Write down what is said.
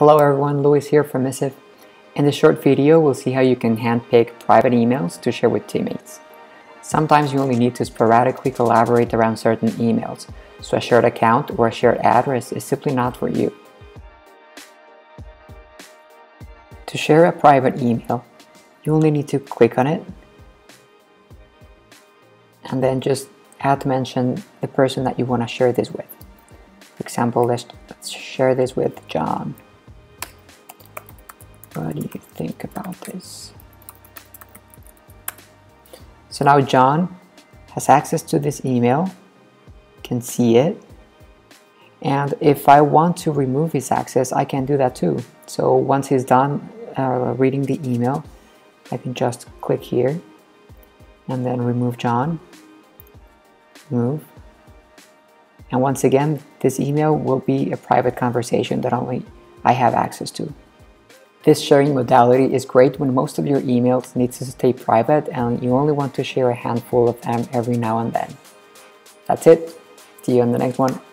Hello everyone, Luis here from Missive. In this short video, we'll see how you can handpick private emails to share with teammates. Sometimes you only need to sporadically collaborate around certain emails, so a shared account or a shared address is simply not for you. To share a private email, you only need to click on it and then just @mention the person that you want to share this with. For example, let's share this with John. What do you think about this? So now John has access to this email, can see it, and if I want to remove his access, I can do that too. So once he's done reading the email, I can just click here and then remove John, remove. And once again, this email will be a private conversation that only I have access to. This sharing modality is great when most of your emails need to stay private and you only want to share a handful of them every now and then. That's it. See you on the next one.